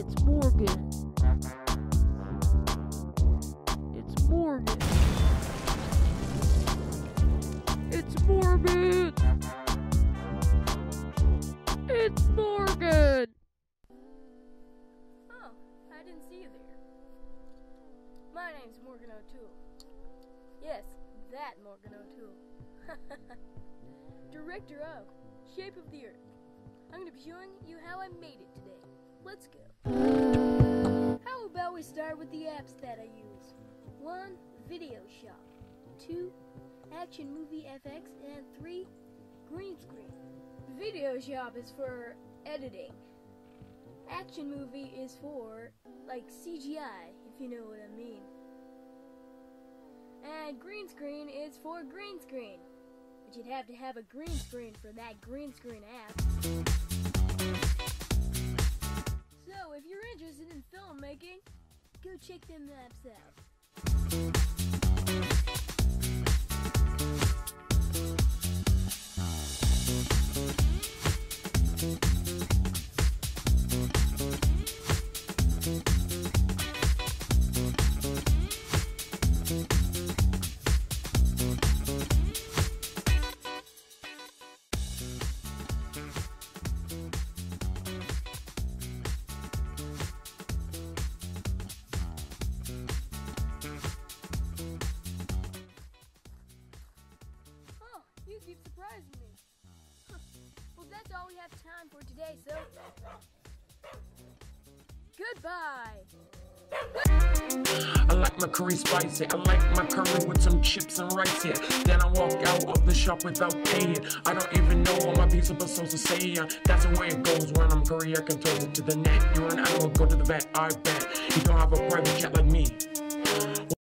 It's Morgan. It's Morgan. It's Morgan. It's Morgan. Oh, I didn't see you there. My name's Morgan O'Toole. Yes, that Morgan O'Toole. Director of Shape of the Earth. I'm going to be showing you how I made it today. Let's go. How about we start with the apps that I use? 1. Video Shop. 2. Action Movie FX. And 3. Green Screen. Video Shop is for editing. Action Movie is for, like, CGI, if you know what I mean. And Green Screen is for green screen. But you'd have to have a green screen for that green screen app. So if you're interested in filmmaking, go check them apps out. Keep surprising me. Huh. Well, that's all we have time for today, so goodbye. I like my curry spicy. I like my curry with some chips and rice here. Then I walk out of the shop without paying. I don't even know what my piece of a sauce is saying. That's the way it goes when I'm curry. I can toss it to the net. You're an animal, go to the vet, I bet. You don't have a private jet like me.